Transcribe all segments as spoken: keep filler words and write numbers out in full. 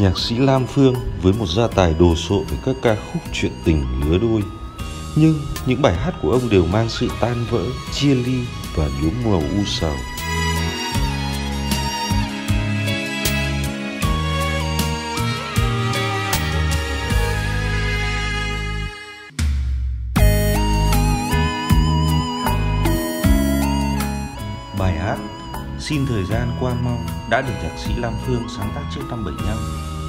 nhạc sĩ Lam Phương với một gia tài đồ sộ với các ca khúc chuyện tình lứa đôi. Nhưng những bài hát của ông đều mang sự tan vỡ, chia ly và nhuốm màu u sầu. Bài hát Xin Thời Gian Qua Mau đã được nhạc sĩ Lam Phương sáng tác trước năm bảy mươi lăm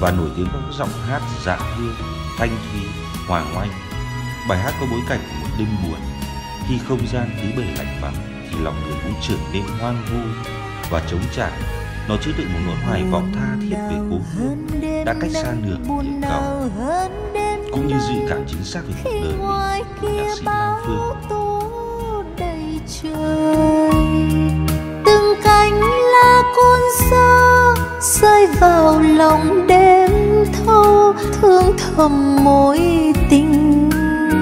và nổi tiếng với giọng hát dạng hương, thanh thúy, hoàng oanh. Bài hát có bối cảnh của một đêm buồn, khi không gian tứ bề lạnh vắng thì lòng người cũng trở nên hoang vu và trống trải. Nó chứa đựng một nỗi hoài vọng tha thiết về cố hương đã cách xa nửa địa cầu, cũng như dự cảm chính xác về cuộc đời mình của nhạc sĩ Lam Phương. Từng cánh lá con xa rơi vào lòng đêm thâu, thương thầm mối tình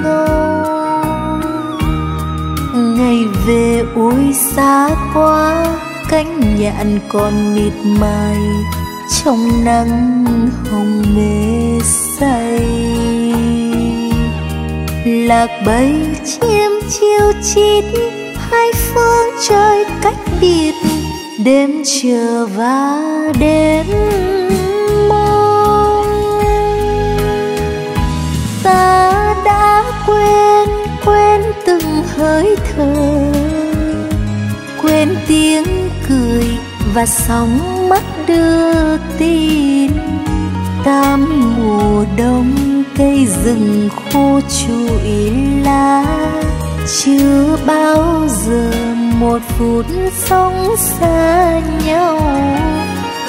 ngon. Ngày về ôi xa quá, cánh nhạn còn mịt mài trong nắng hồng mê say. Lạc bay chim chiêu chít, hai phương trời cách biệt, đêm chờ và đêm mong. Ta đã quên, quên từng hơi thở, quên tiếng cười và sóng mắt đưa tin. Tám mùa đông cây rừng khô trụi lá, chưa bao giờ một phút sống xa nhau.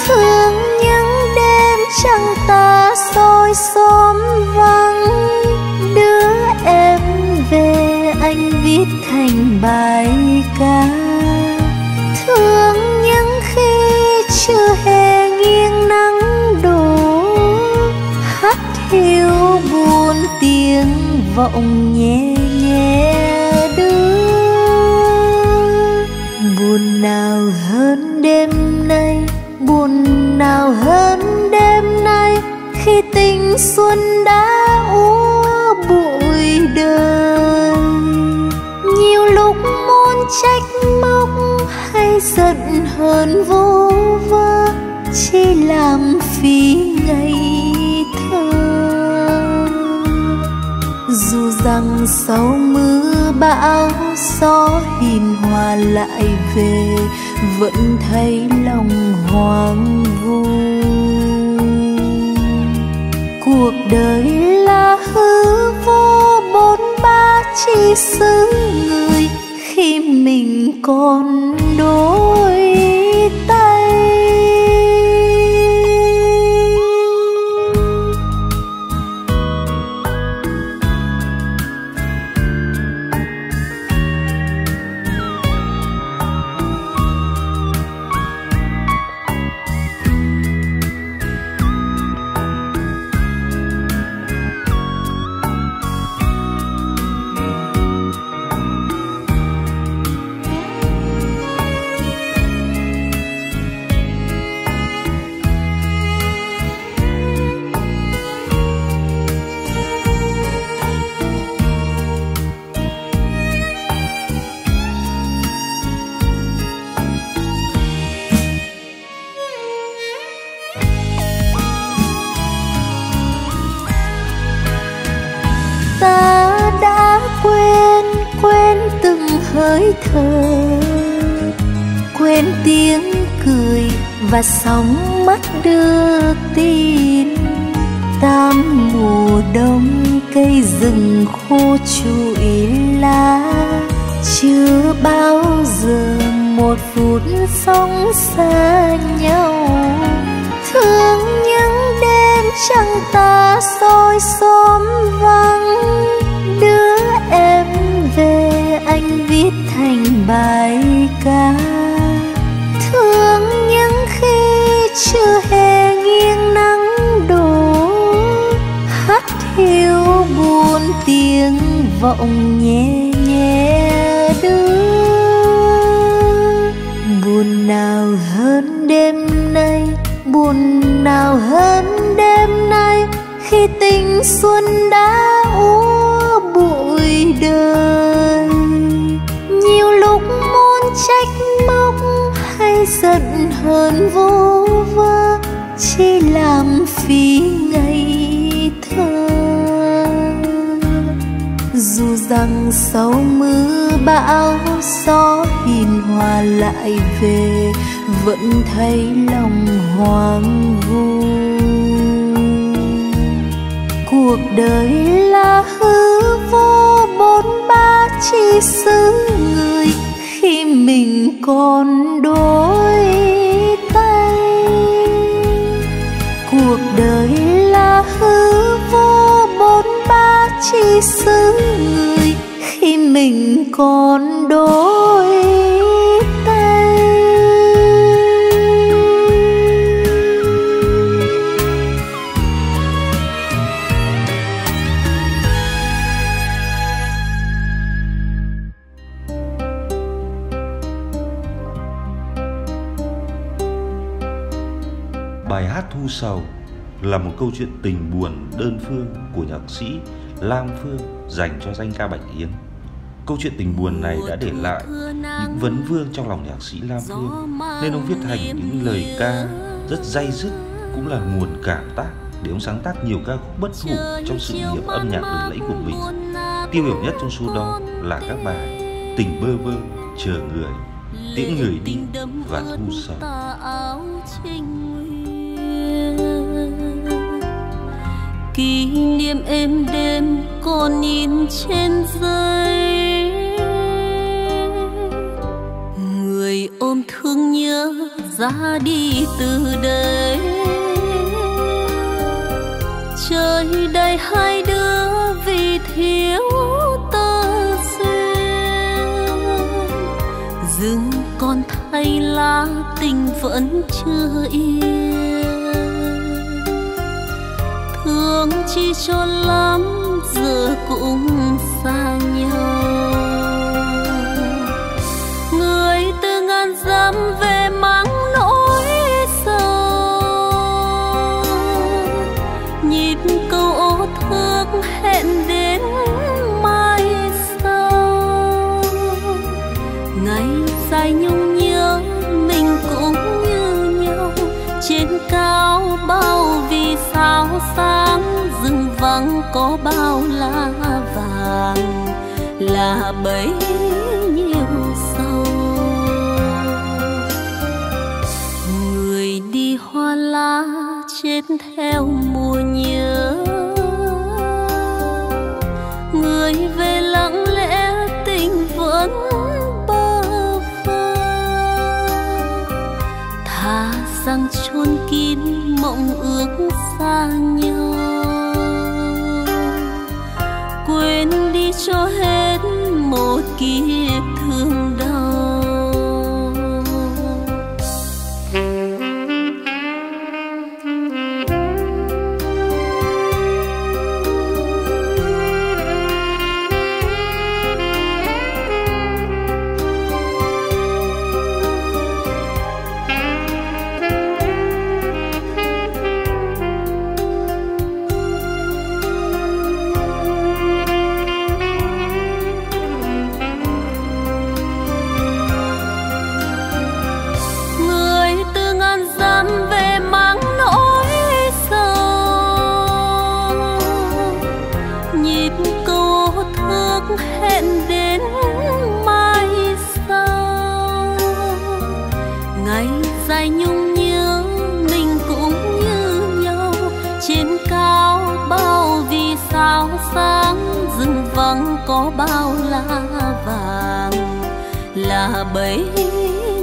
Thương những đêm trăng ta soi xóm vắng, đưa em về anh viết thành bài ca. Thương những khi chưa hề nghiêng nắng đổ, hát hiu buồn tiếng vọng nhẹ nhẹ. Buồn nào hơn đêm nay, buồn nào hơn đêm nay, khi tình xuân đã úa bụi đời. Nhiều lúc muốn trách móc hay giận hờn vô vơ, chỉ làm phí ngày thơ. Dù rằng sau mưa bão gió hiền hòa lại về, vẫn thấy lòng hoang vu. Cuộc đời là hư vô, bốn ba chỉ xứ người khi mình còn đôi tay. Hơi thở, quên tiếng cười và sóng mắt đưa tin. Tám mùa đông cây rừng khô trụi lá, chưa bao giờ một phút sống xa nhau. Thương những đêm trăng ta soi xóm vắng, đưa em về anh viết thành bài ca. Thương những khi chưa hề nghiêng nắng đổ, hát hiu buồn tiếng vọng nhẹ nhẹ đưa. Buồn nào hơn đêm nay, buồn nào hơn đêm nay khi tình xuân đã úa bụi đời. Nhiều lúc muốn trách móc hay giận hờn vô vơ, chỉ làm phí ngày thơ. Dù rằng sau mưa bão gió hiền hòa lại về, vẫn thấy lòng hoang vu. Cuộc đời là hư vô bốn ba chi xứ người, khi mình còn đôi tay. Cuộc đời là hư vô bốn ba chi xứ người, khi mình còn đôi sầu là một câu chuyện tình buồn đơn phương của nhạc sĩ Lam Phương dành cho danh ca Bạch Yến. Câu chuyện tình buồn này đã để lại những vấn vương trong lòng nhạc sĩ Lam Phương, nên ông viết thành những lời ca rất day dứt, cũng là nguồn cảm tác để ông sáng tác nhiều ca khúc bất hủ trong sự nghiệp âm nhạc lừng lẫy của mình. Tiêu biểu nhất trong số đó là các bài Tình Bơ Vơ, Chờ Người, Tiễn Người Đi và Thu Sầu. Kỷ niệm êm đêm còn in trên giấy, người ôm thương nhớ ra đi từ đây. Trời đầy hai đứa vì thiếu tơ duyên, rừng còn thay lá tình vẫn chưa yên. Thương chi cho lắm giờ cũng xa nhau, người từ ngàn dặm về mang nỗi sầu. Nhịp câu ô thước hẹn đến mai sau, ngày dài nhung nhớ mình cũng như nhau. Trên cao bao vì sao sáng, rừng vắng có bao lá vàng là bấy nhiêu sâu. Người đi hoa lá chết theo mùa nhớ, người về lặng lẽ tình vẫn bơ vơ. Thà rằng chôn kín mộng ước xa nhau, quên đi cho hết một kiếp thương đau. Có bao lá vàng là bấy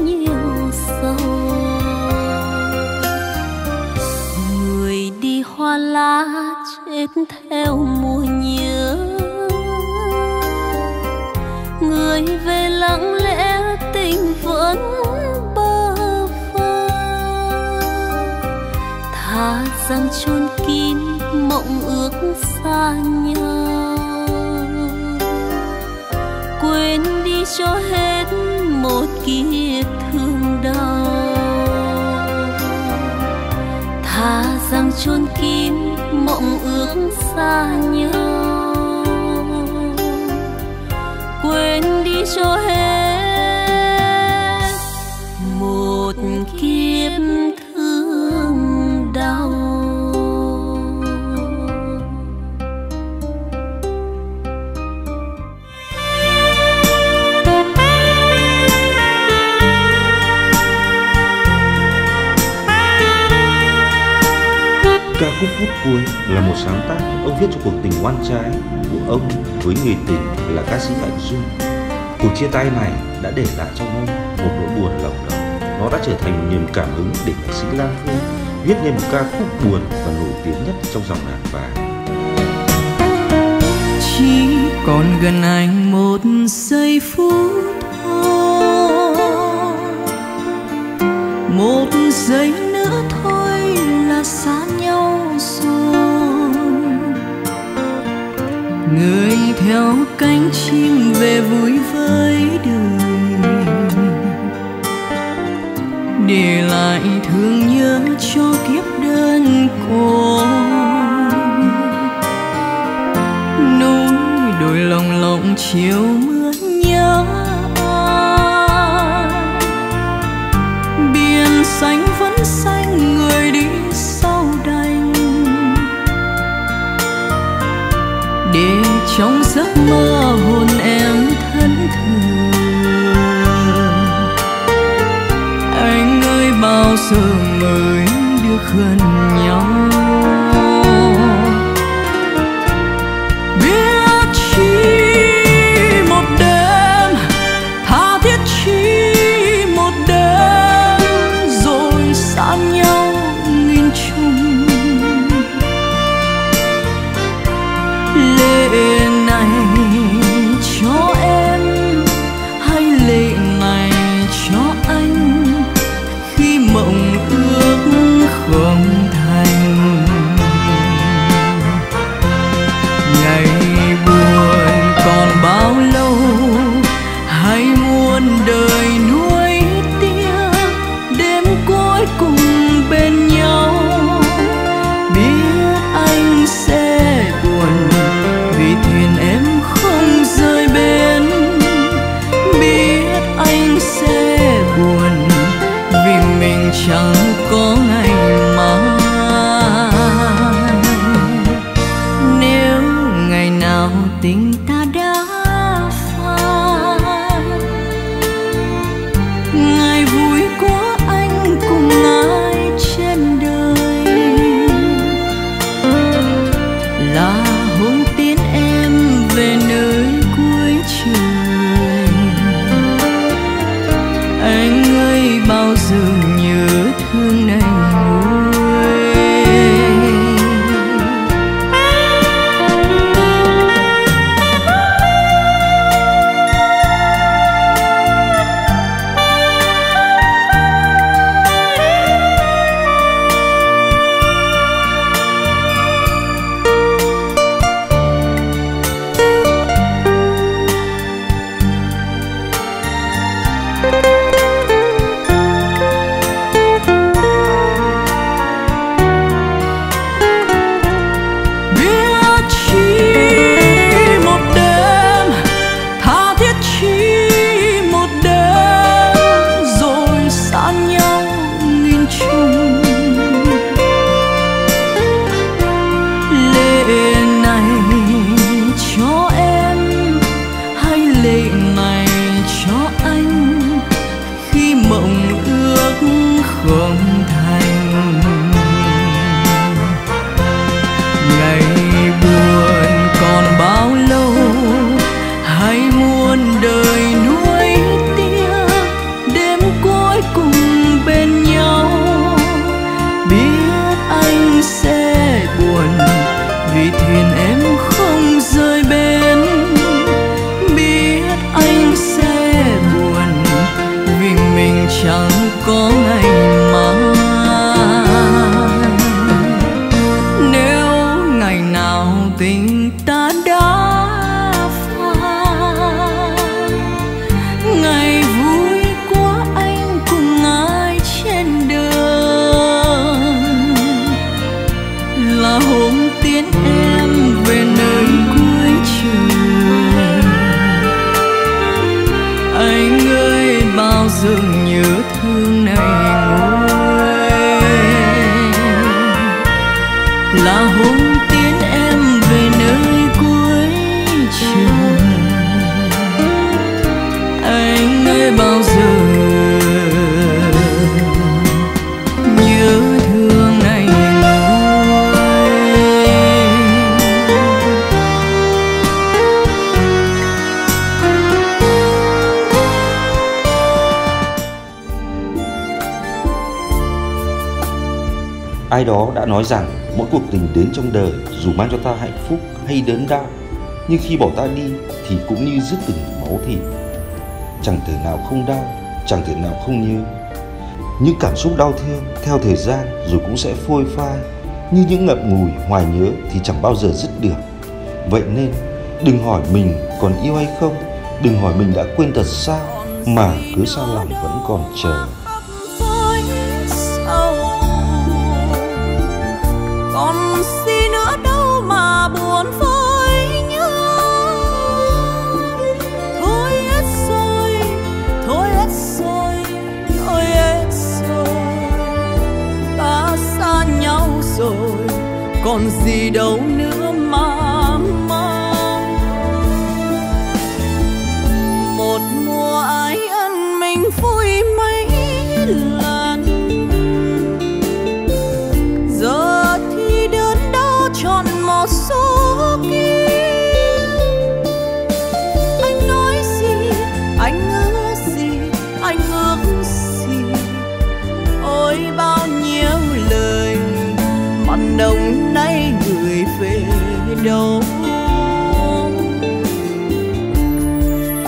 nhiêu sâu. Người đi hoa lá chết theo mùa nhớ, người về lặng lẽ tình vẫn bơ vơ. Thà rằng chôn kín mộng ước xa nhau, quên đi cho hết một kiếp thương đau. Thà rằng chôn kín bước xa nhau, quên đi cho hết một kiếp thương đau. Ca khúc Phút Cuối là một sáng tác ông viết cho cuộc tình oan trái của ông với người tình là ca sĩ Bạch Dung. Cuộc chia tay này đã để lại trong ông một nỗi buồn lồng lộng. Nó đã trở thành niềm cảm hứng để nghệ sĩ Lam Phương viết nên một ca khúc buồn và nổi tiếng nhất trong dòng nhạc vàng. Chỉ còn gần anh một giây phút thôi, một giây nữa thôi là xa nhau rồi. Người theo cánh chim về vui với đời, để lại thương nhớ cho kiếp đơn côi. Nỗi đôi lòng lộng chiều mưa nhớ, biển xanh vẫn xanh người đi sau đành, để trong giấc mơ hồn em thân thương. Anh ơi bao giờ mới được gần nhau, biết chỉ một đêm, tha thiết chỉ một đêm rồi xa nhau nghìn trùng. Lệ này cho em hay lệ này cho anh, khi mộng ước không thành. Ngày buồn còn bao lâu, hãy muôn đời nuối tiếc, đêm cuối cùng bên nhau. Biết anh sẽ buồn vì thuyền em không rời bến, biết anh sẽ buồn vì mình chẳng có ngày mai. Nếu ngày nào tình ta đã phai, ngày vui của anh cùng ai trên đời là hôm tiễn em về nơi cuối trời. Anh ơi bao giờ nhớ thương này hôm tiến em. dường nhớ thương này nguôi là hôm tiễn em về nơi cuối trường. Anh ơi bao giờ nhớ thương này nguôi. Ai đó đã nói rằng mỗi cuộc tình đến trong đời dù mang cho ta hạnh phúc hay đớn đau, nhưng khi bỏ ta đi thì cũng như rứt từng máu thịt. Chẳng thể nào không đau, chẳng thể nào không nhớ. Những cảm xúc đau thương theo thời gian rồi cũng sẽ phôi phai, như những ngậm ngùi hoài nhớ thì chẳng bao giờ dứt được. Vậy nên đừng hỏi mình còn yêu hay không, đừng hỏi mình đã quên thật sao, mà cứ sao lòng vẫn còn chờ. Còn gì nữa đâu mà buồn với nhau. Thôi hết rồi, thôi hết rồi, thôi hết rồi. Ta xa nhau rồi, còn gì đâu nữa mà mong. Một mùa ái ân mình vui mấy lần, giờ chọn một số kiếp. Anh nói gì, anh ước gì, anh ước gì. Ôi bao nhiêu lời mặn nồng nay gửi về đâu.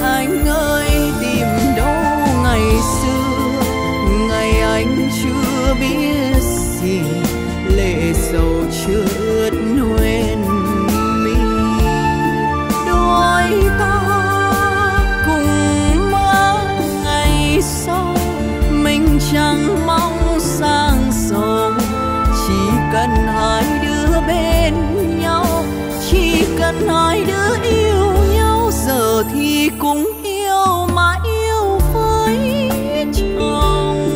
Anh ơi tìm đâu ngày xưa, ngày anh chưa biết gì, lệ sầu chưa chẳng mong sang sầu. Chỉ cần hai đứa bên nhau, chỉ cần hai đứa yêu nhau, giờ thì cũng yêu mà yêu với chồng.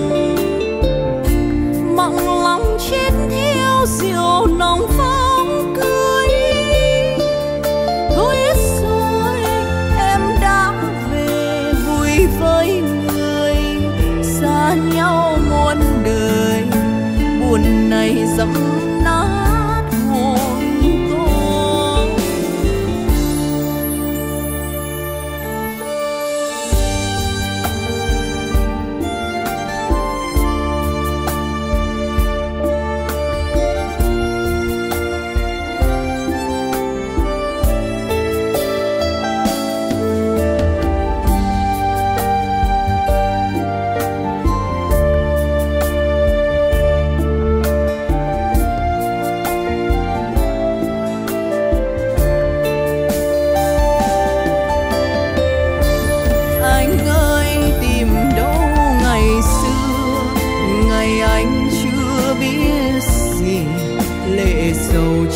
Mong lòng chết theo rượu nồng phong cười. Thôi hết rồi em đã về vui với mình. Nhau muôn đời buồn này dẫm nát hồn tôi.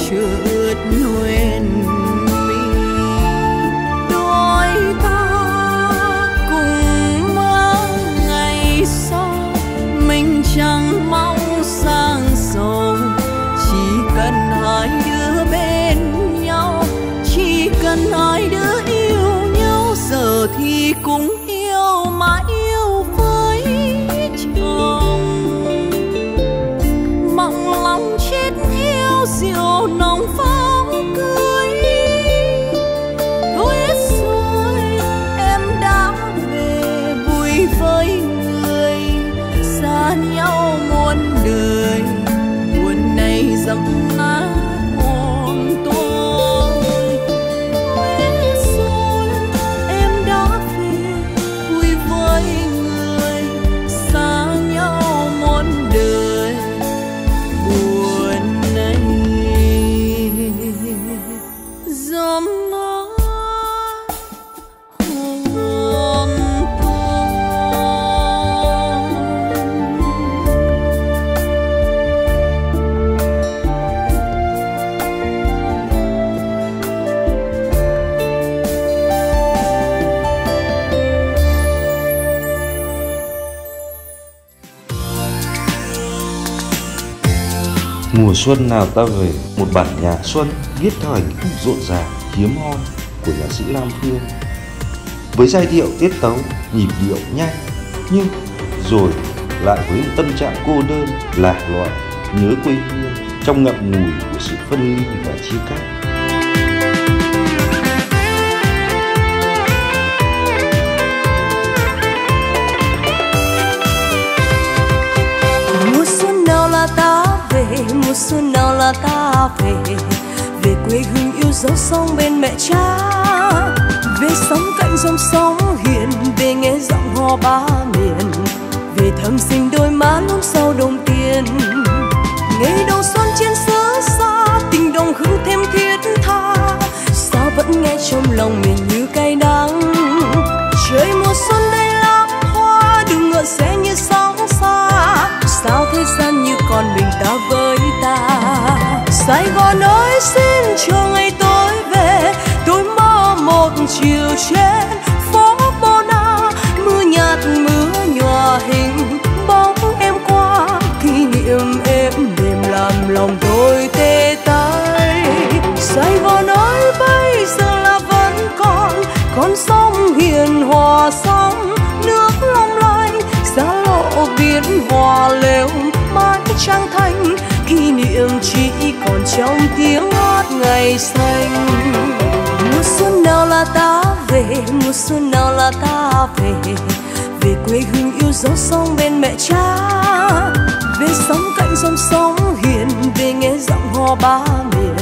Chợt nguyên mi đôi ta cùng mơ ngày sau. Mình chẳng mong sang giàu, chỉ cần hai đứa bên nhau, chỉ cần hai đứa yêu nhau, giờ thì cũng yêu mà yêu với chồng. Mong lòng chết theo rượu nồng phóng cưới. Thôi hết rồi em đã về vui với người. Xa nhau muôn đời buồn này dẫm nát hồn tôi. Thôi hết rồi em đã về vui với người. Xa nhau muôn đời. Mùa xuân nào ta về, một bản nhạc xuân viết theo hình thức rộn ràng, hiếm hoi của nhạc sĩ Lam Phương, với giai điệu tiết tấu, nhịp điệu nhanh, nhưng rồi lại với một tâm trạng cô đơn, lạc lõi, nhớ quê hương trong ngậm ngùi của sự phân ly và chia cách. Mùa xuân nào là ta về, về quê hương yêu dấu sông bên mẹ cha, về sống cạnh dòng sóng hiền, về nghe giọng hò ba miền, về thầm sinh đôi má lúc sau đồng tiền. Ngày đầu xuân trên xứ xa, tình đồng hương thêm thiết tha, sao vẫn nghe trong lòng mình như cay đắng. Trời mùa xuân đây lá hoa đừng ngỡ sẽ như sóng xa, sao thế gian như còn mình ta với ta. Sài Gòn ơi xin chờ ngày tối về, tôi mơ một chiều trên phố Bonard, mưa nhạt mưa nhòa hình bóng em qua, kỷ niệm êm đềm làm lòng tôi tê tái. Sài Gòn ơi bây giờ là vẫn còn con sông hiền hòa, sóng nước long lanh giá lộ biển hòa lều mãi trang thanh, kỷ niệm chỉ còn trong tiếng hát ngày xanh. Mùa xuân nào là ta về, mùa xuân nào là ta về, về quê hương yêu dấu sông bên mẹ cha, về sống cạnh dòng sóng hiền, về nghe giọng hò ba miền,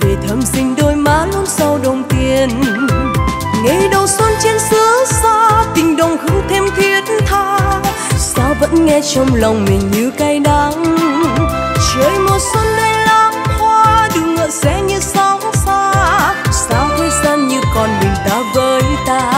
về thầm sinh đôi má luôn sau đồng tiền. Ngày đầu xuân trên xứ xa, tình đồng hương thêm thiết tha, sao vẫn nghe trong lòng mình như cay đắng. Trời mùa xuân đây lá hoa đừng ngờ sẽ như sóng xa, sao thế gian như còn mình ta với ta.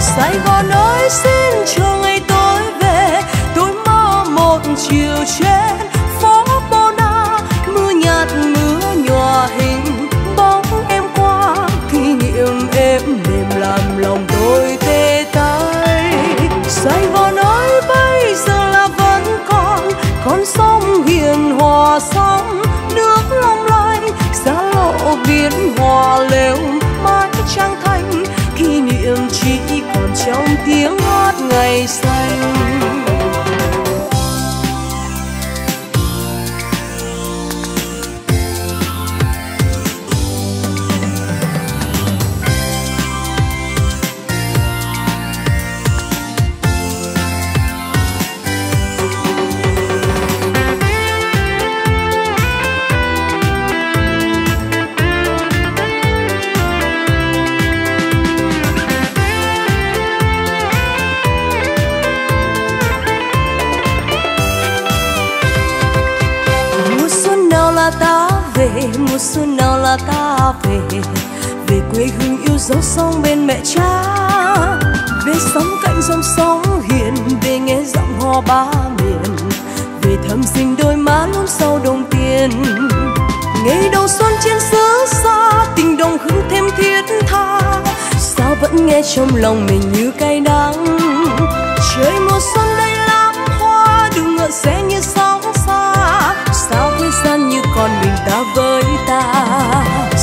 Sài Gòn ơi xin chờ ngày tối về, tôi mơ một chiều trên phố Bonard, mưa nhạt mưa nhòa hình bóng em qua, kỷ niệm êm đềm làm lòng tôi tê tái. Sài Gòn ơi bây giờ là vẫn còn con sông hiền hòa, sóng nước long lanh giá lộ biển hòa lều mãi trang thanh, kỷ niệm chỉ còn trong tiếng hát ngày xanh. Mùa xuân nào là ta về, về quê hương yêu dấu sông bên mẹ cha, về sống cạnh dòng sóng hiền, về nghe giọng hò ba miền, về thầm sinh đôi má luôn sau đồng tiền. Ngày đầu xuân trên xứ xa, tình đồng hương thêm thiết tha, sao vẫn nghe trong lòng mình như cay đắng. Trời mùa xuân đây lá hoa đừng ngờ sẽ như sóng xa, sao thế gian như còn mình ta với ta.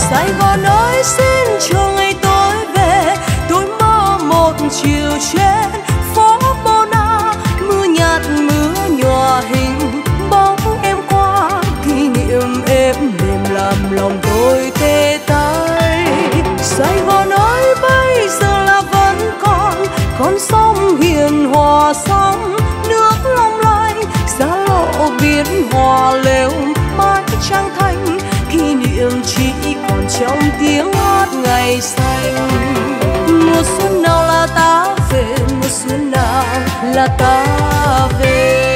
Sài Gòn ơi xin chờ ngày tối về, tôi mơ một chiều trên phố Bonard, mưa nhạt mưa nhòa hình bóng em qua, kỷ niệm êm đềm làm lòng tôi tê tái. Sài Gòn ơi bây giờ là vẫn còn con sông hiền hòa, sóng nước long lanh giá lộ biển hòa lều mãi trang thanh, kỷ niệm chỉ còn trong tiếng hát ngày xanh. Mùa xuân nào là ta về, mùa xuân nào là ta về.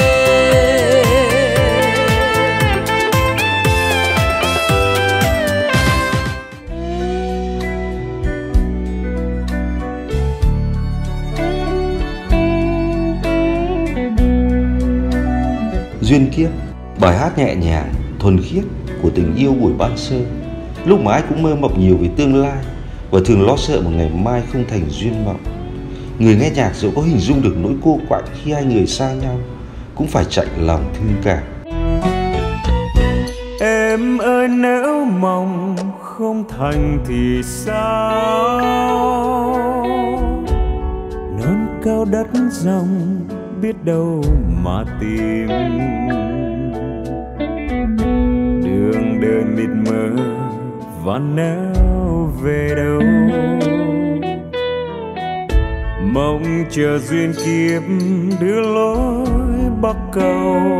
Duyên kiếp, bài hát nhẹ nhàng thuần khiết của tình yêu buổi bán sơ, lúc mà ai cũng mơ mộng nhiều về tương lai và thường lo sợ một ngày mai không thành duyên mộng. Người nghe nhạc dẫu có hình dung được nỗi cô quạnh khi hai người xa nhau cũng phải chạnh lòng thương cảm. Em ơi nếu mong không thành thì sao? Non cao đất rộng biết đâu mà tìm. Đường đời mịt mờ và nếu về đâu. Mong chờ duyên kiếp đưa lối bắc cầu.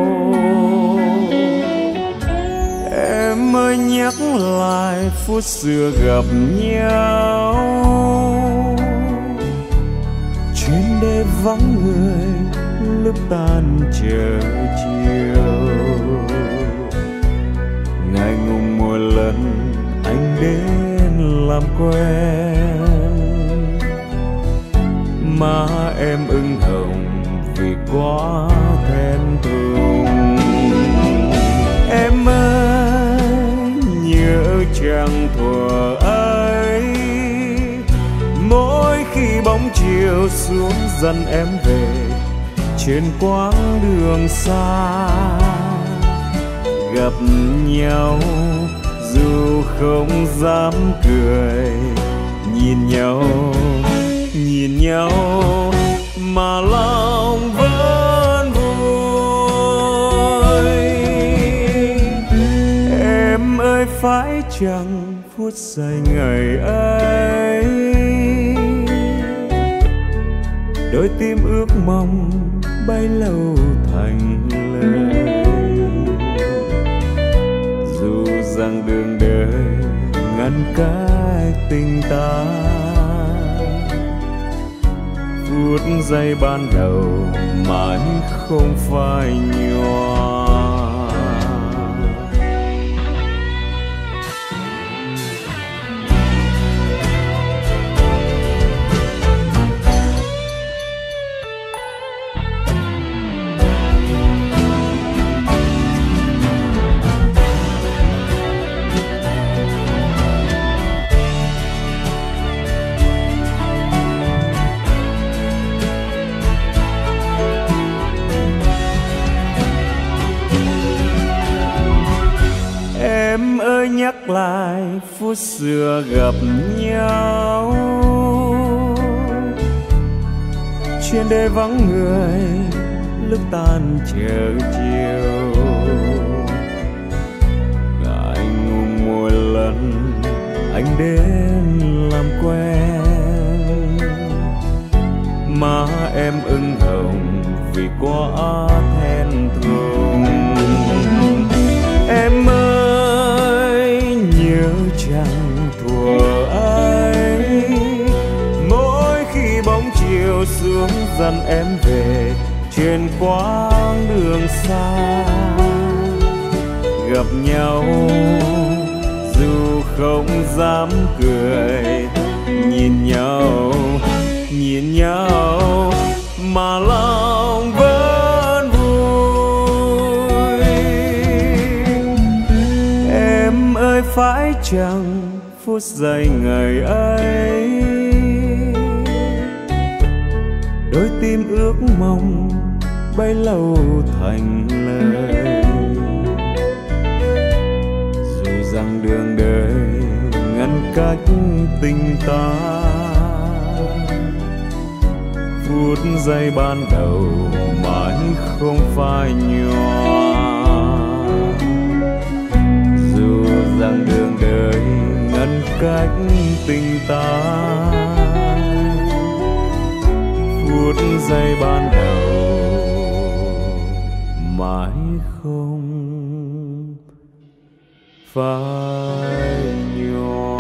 Em ơi nhắc lại phút xưa gặp nhau chuyến đê vắng người lúc tan chờ chiều. Ngày ngùng mỗi lần anh đến làm quen mà em ưng hồng vì quá thẹn thùng. Em ơi trăng thuở ấy mỗi khi bóng chiều xuống dần em về trên quãng đường xa. Gặp nhau dù không dám cười, nhìn nhau nhìn nhau mà lòng vẫn vui. Em ơi phải chẳng phút giây ngày ấy đôi tim ước mong bay lâu thành lời. Dù rằng đường đời ngăn cách tình ta, phút giây ban đầu mãi không phải nhỏ. Nhắc lại phút xưa gặp nhau trên đê vắng người lúc tan chờ chiều. Ngại ngùng mỗi lần anh đến làm quen mà em ưng hồng vì quá thẹn thùng. Em ơi trăng thuở ấy mỗi khi bóng chiều xuống dần em về trên quãng đường xa. Gặp nhau dù không dám cười, nhìn nhau nhìn nhau mà lòng vẫn vui. Em ơi phải chẳng phút giây ngày ấy đôi tim ước mong bay lâu thành lời. Dù rằng đường đời ngăn cách tình ta, phút giây ban đầu mãi không phai nhòa. Dù rằng đường đời ngăn cách tình ta, phút giây ban đầu mãi không phai nhòa.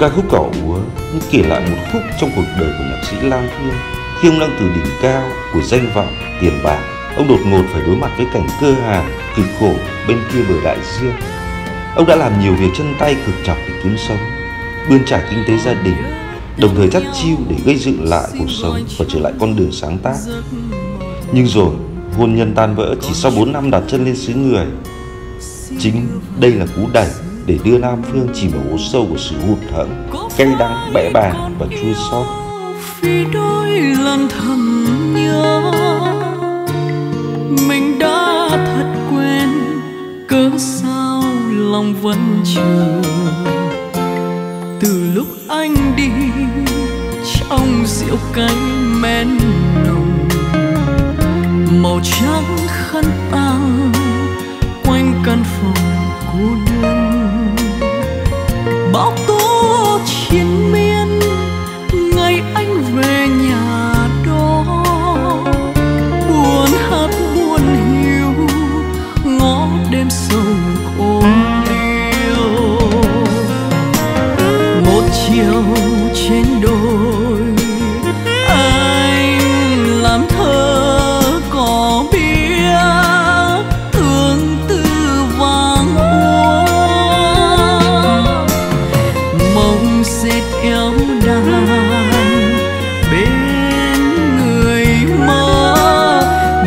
Ca khúc Cỏ Úa như kể lại một khúc trong cuộc đời của nhạc sĩ Lam Phương. Khi ông đang từ đỉnh cao của danh vọng, tiền bạc, ông đột ngột phải đối mặt với cảnh cơ hàn, cực khổ bên kia bờ đại dương. Ông đã làm nhiều việc chân tay cực nhọc để kiếm sống, bươn trải kinh tế gia đình, đồng thời chắt chiu để gây dựng lại cuộc sống và trở lại con đường sáng tác. Nhưng rồi, Hôn nhân tan vỡ chỉ sau bốn năm đặt chân lên xứ người. Chính đây là cú đẩy để đưa Lam Phương chìm vào hố sâu của sự hụt hẫng, cay đắng, bẽ bàng và chua xót. Vì đôi lần thầm nhớ, mình đã thật quên, cớ sao lòng vẫn chờ. Từ lúc anh đi, trong rượu canh men nồng, màu trắng khăn tao quanh căn phòng cô đơn. Bão tố chiến miên ngày anh về nhà đó, buồn hát buồn hiu ngõ đêm sầu khổ tiêu. Một chiều trên đồi anh làm thơ cỏ bia, tương tư vàng hoa mộng dệt éo đàn bên người mơ,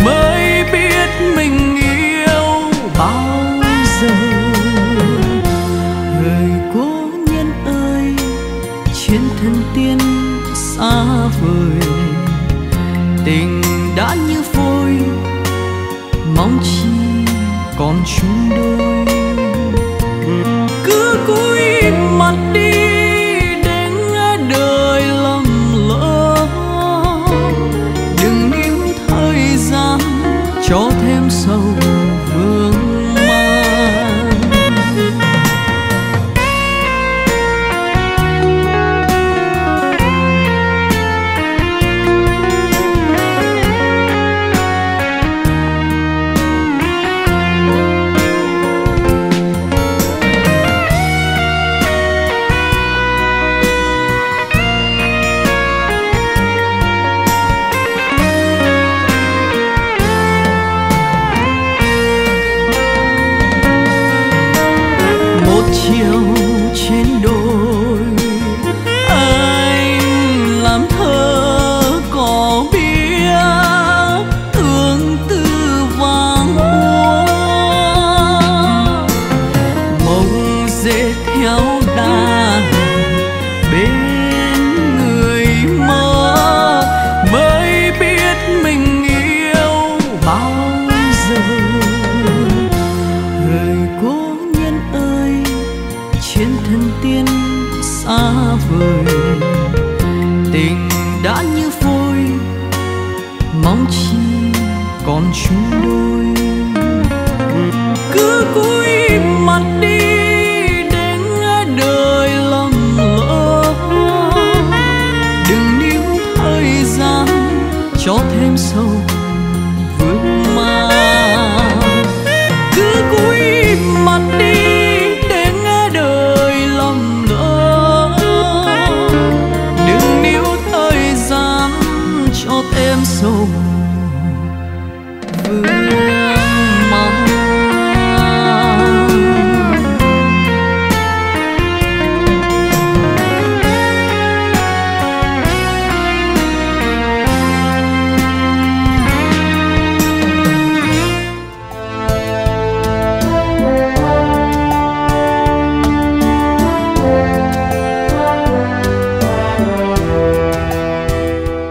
mới biết mình yêu bao giờ. Đời cố nhân ơi, chuyến thần tiên xa vời, tình đã như vôi, mong chi còn chung đôi. Cứ cúi mặt đi để nghe đời lầm lỡ, đừng níu thời gian cho thêm sầu vương.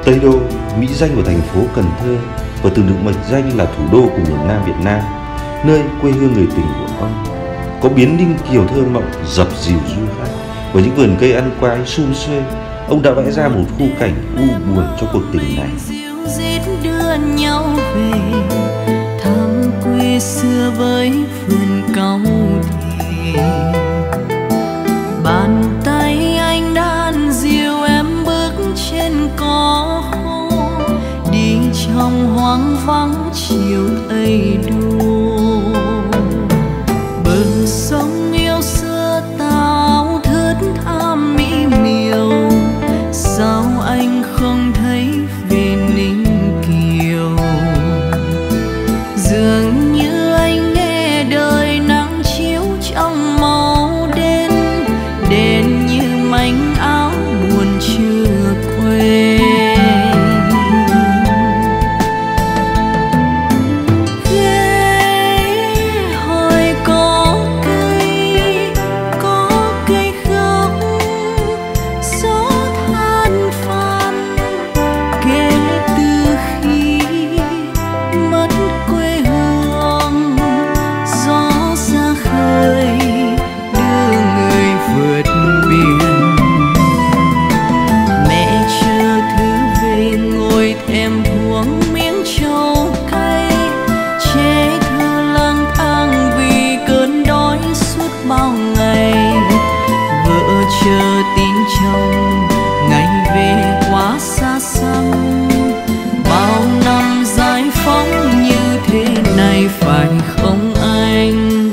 Tây Đô, mỹ danh của thành phố Cần Thơ và từng được mệnh danh là thủ đô của miền Nam Việt Nam, nơi quê hương người tình của ông. Có biến Ninh Kiều thơ mộng dập dìu du khách và những vườn cây ăn quái sum xuê, ông đã vẽ ra một khu cảnh u buồn cho cuộc tình này. Đưa nhau về thăm quê xưa với vườn cau thề, bàn tay anh đan dìu em bước trên cỏ khô, đi trong hoang vắng chiều Tây Đô. Bờ sông yêu xưa tao thướt tha mỹ miều, sao anh không thấy về Ninh Kiều? Dường như anh nghe đời nắng chiếu trong màu đen, đen như mảnh áo buồn chưa quên. em uống miếng trầu cay, chế thơ lang thang vì cơn đói suốt bao ngày. Vợ chờ tin chồng ngày về quá xa xăm, bao năm giải phóng như thế này phải không anh?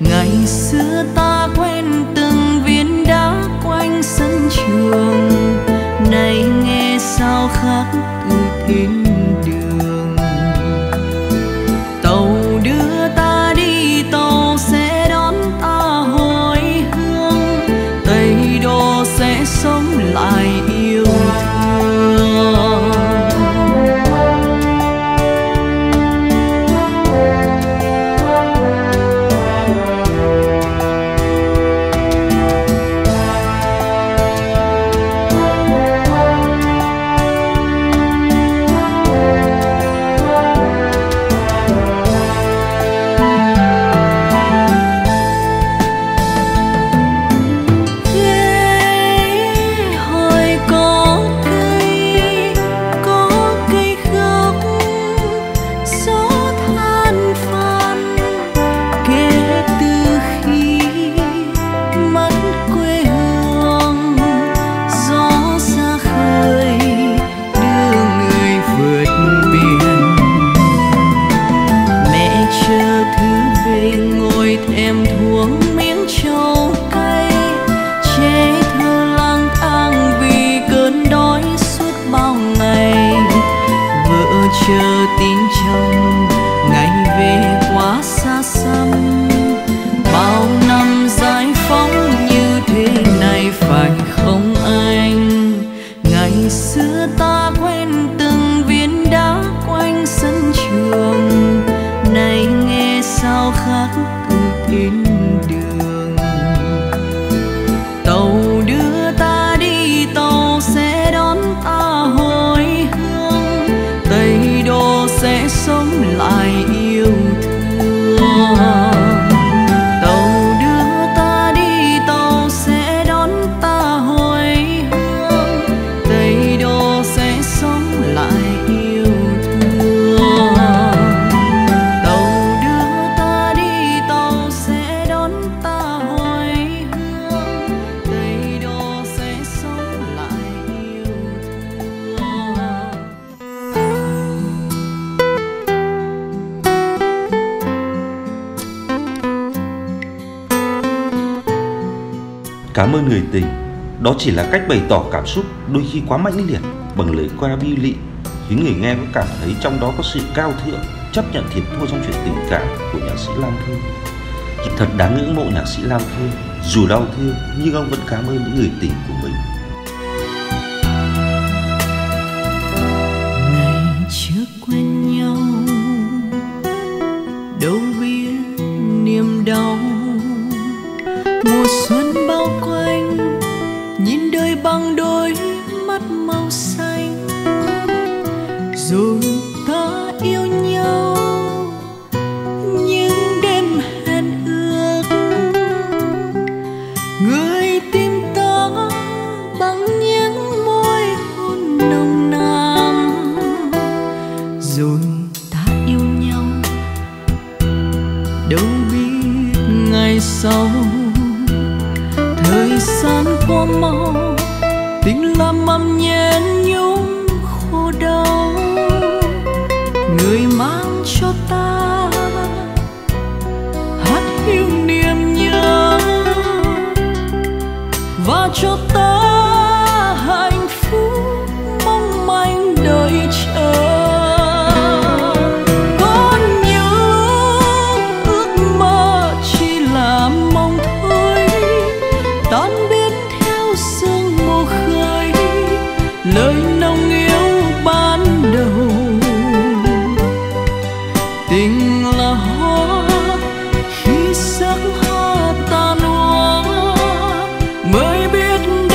Ngày xưa ta quen từng viên đá quanh sân trường, nay nghe sao khác từ thiên đường. Tàu đưa ta đi, tàu sẽ đón ta hồi hương, Tây Đô sẽ sống lại yêu thương. Chờ tin chồng ngày về quá xa xăm, bao năm giải phóng như thế này phải không anh? Ngày xưa ta quen từng viên đá quanh sân trường, nay nghe sao khác từ thiên đường. Tàu đưa ta đi, tàu sẽ đón ta hồi hương, Tây Đô sẽ sống lại yêu thương. Tàu đưa ta đi, tàu sẽ đón ta hồi hương, Tây Đô sẽ sống lại yêu thương. Tàu đưa ta đi, tàu sẽ đón ta hồi hương, Tây Đô sẽ sống lại yêu thương. Cảm ơn người tình, đó chỉ là cách bày tỏ cảm xúc đôi khi quá mãnh liệt bằng lời qua bi lị, khiến người nghe có cảm thấy trong đó có sự cao thượng, chấp nhận thiệt thua trong chuyện tình cảm của nhạc sĩ Lam Phương. Thật đáng ngưỡng mộ nhạc sĩ Lam Phương, dù đau thương nhưng ông vẫn cảm ơn những người tình của mình. Ngày trước quen nhau, đâu biết niềm đau. Mùa xuân bao quanh, nhìn đời bằng đôi mắt màu xanh. Dù ta yêu nhau, những đêm hẹn ước, người tim ta bằng những môi hôn nồng nàn. Rồi ta yêu nhau, đâu biết ngày sau. Thời gian qua mau, tình làm mầm nhen nhung khổ đau. Người mang cho ta hát hiu niềm nhớ, và cho ta hạnh phúc mong manh đợi chờ. Mới biết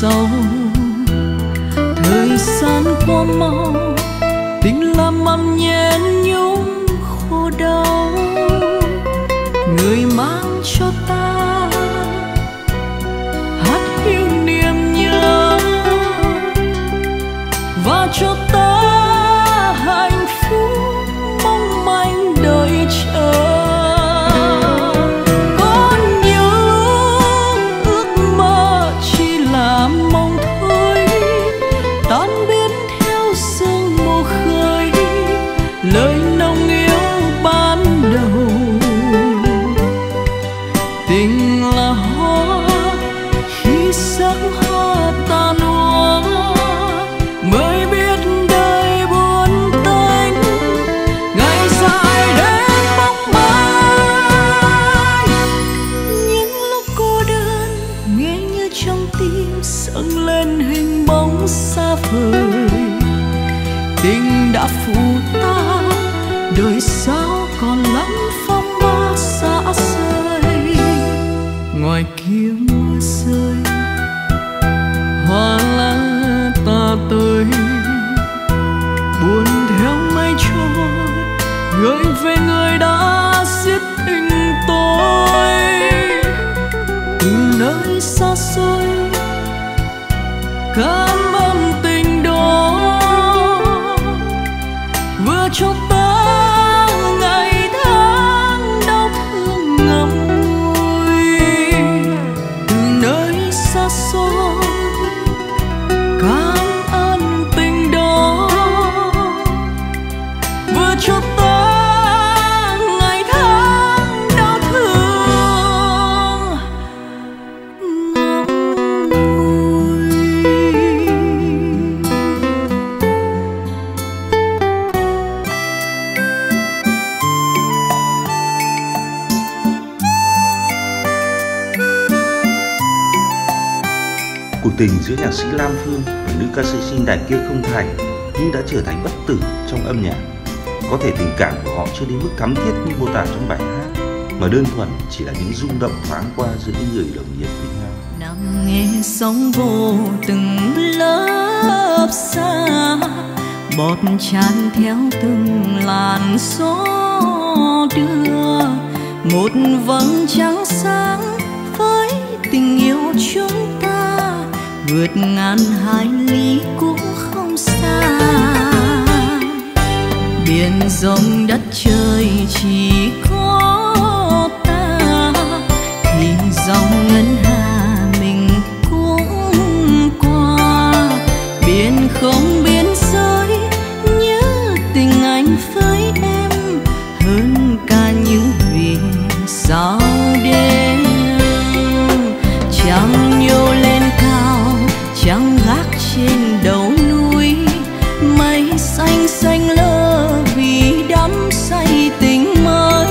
sâu. Thời gian qua mau, tình làm mắm nhen nhung khô đau. Người mang cho ta hát yêu niềm nhớ, và cho ta hạnh phúc mong manh đợi chờ. Tình giữa nhạc sĩ Lam Phương và nữ ca sĩ xinh đẹp kia không thành, nhưng đã trở thành bất tử trong âm nhạc. Có thể tình cảm của họ chưa đến mức thắm thiết như mô tả trong bài hát, mà đơn thuần chỉ là những rung động thoáng qua giữa những người đồng nghiệp với nhau. Nằm nghe sóng vô từng lớp xa, bọt tràn theo từng làn gió đưa, một vầng trăng sáng với tình yêu chúng ta. Vượt ngàn hải lý cũng không xa, biển rộng đất trời chỉ có ta, thì dòng ngân hà mình cũng qua. Biển không biên giới như tình anh với em, hơn cả những biển sao đêm chẳng nhiều lên. Trăng gác trên đầu núi, mây xanh xanh lơ vì đắm say tình mới.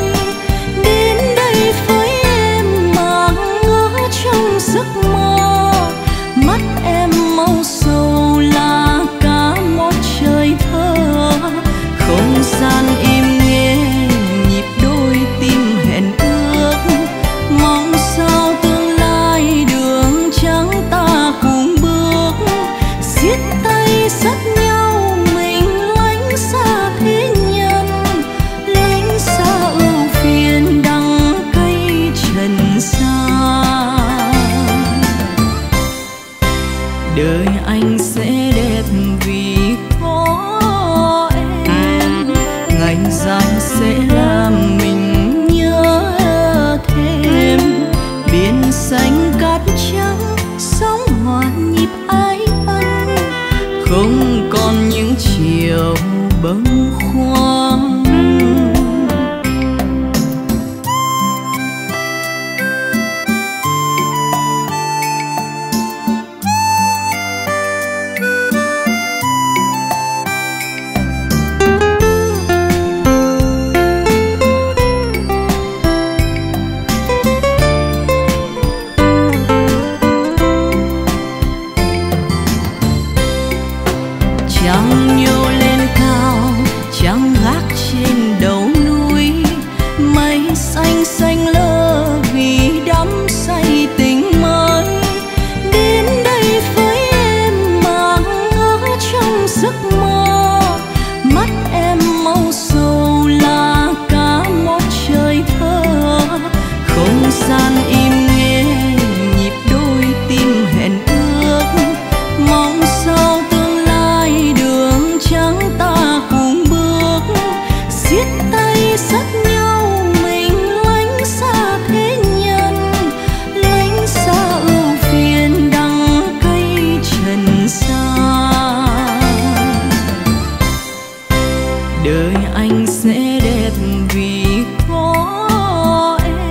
đời anh sẽ đẹp vì có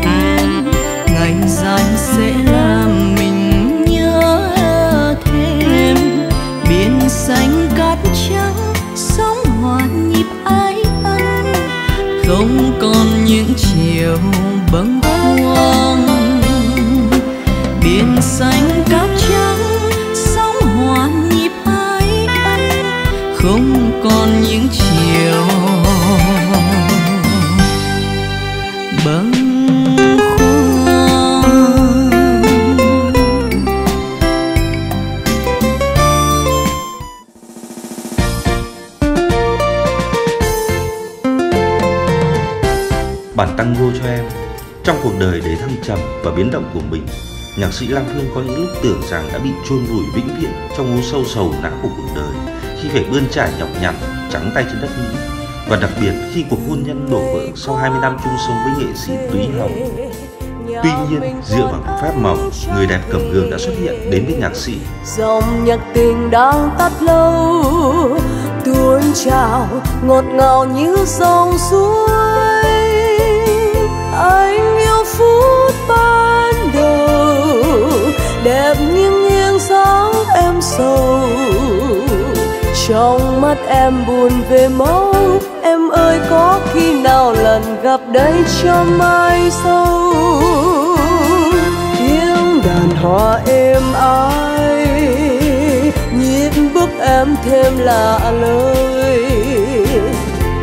em, ngày dài sẽ làm mình nhớ thêm biển xanh cát trắng, sóng hoàn nhịp ái ân, không còn những chiều bâng khuâng. Biển xanh cát trắng, sóng hoàn nhịp ái ân, không còn những chiều bâng khuâng. Bản tango cho em. Trong cuộc đời đầy thăng trầm và biến động của mình, nhạc sĩ Lam Phương có những lúc tưởng rằng đã bị chôn vùi vĩnh viễn trong hố sâu sầu não của cuộc đời, khi phải bươn trải nhọc nhằn, trắng tay trên đất Mỹ, và đặc biệt khi cuộc hôn nhân đổ vỡ sau hai mươi năm chung sống với nghệ sĩ Túy Hồng. Tuy nhiên, dựa vào phương pháp màu, người đẹp cầm gương đã xuất hiện đến với nhạc sĩ. Dòng nhạc tình đang tắt lâu, tuôn trào ngọt ngào như dòng suối. Anh yêu phút ban đầu, đẹp nghiêng nghiêng dáng em sầu. Trong mắt em buồn về mẫu, em ơi có khi nào lần gặp đây cho mai sau. Tiếng đàn hoa êm ái, nhịp bước em thêm lạ lời,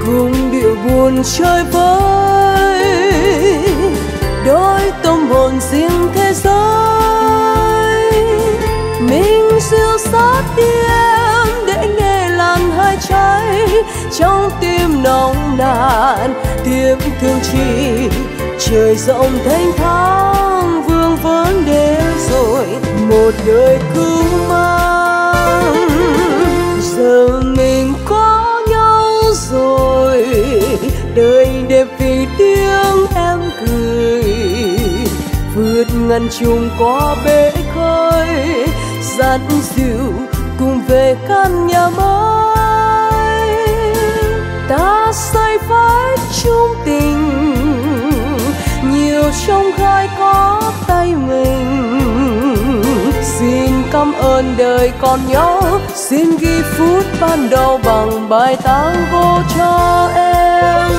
cùng điệu buồn chơi vơi đôi tâm hồn riêng thế giới. Mình siêu sát đi em để nghe làn hơi cháy trong tim nồng nàn, tiếng thương chi trời rộng thanh thang vương vấn đến rồi một đời cứ mang. Giờ mình có nhau rồi, đời đẹp vì tiếng em cười, vượt ngàn trùng có bể khơi, dắt dịu cùng về căn nhà mới. Ta say phái chung tình, nhiều trong gai có tay mình. Xin cảm ơn đời còn nhau, xin ghi phút ban đầu bằng bài tango cho em.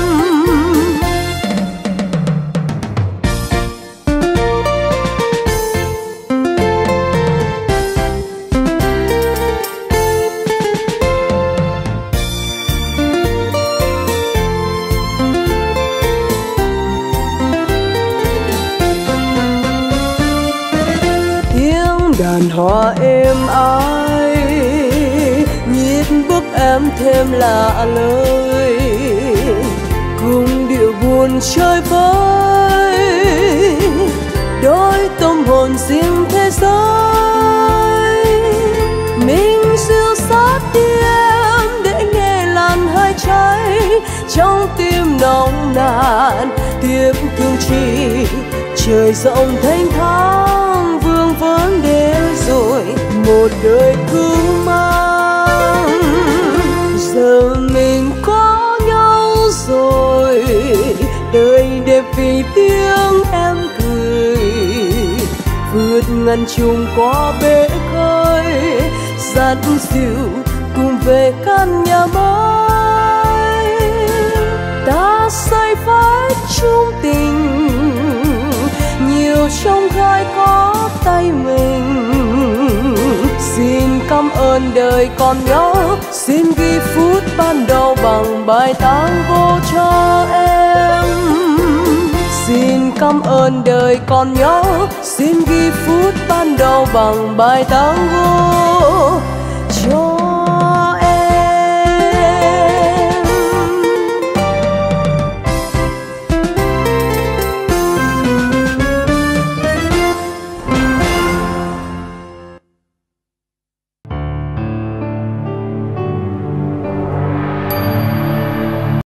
Đàn hoa êm ái, nhịp bước em thêm lạ lời, cùng điệu buồn chơi vơi đôi tâm hồn riêng thế giới. Mình siêu sát đi em để nghe làn hơi cháy trong tim nồng nàn, tiếng thương chi trời rộng thanh thang vương vấn đến rồi một đời cứ mang. Giờ mình có nhau rồi, đời đẹp vì tiếng em cười, vượt ngàn trùng có bể khơi, dắt dịu cùng về căn nhà mới. Ta say phái chung tình, điều trong gai có tay mình. Xin cảm ơn đời còn nhau, xin ghi phút ban đầu bằng bài tango cho em. Xin cảm ơn đời còn nhau, xin ghi phút ban đầu bằng bài tango cho em.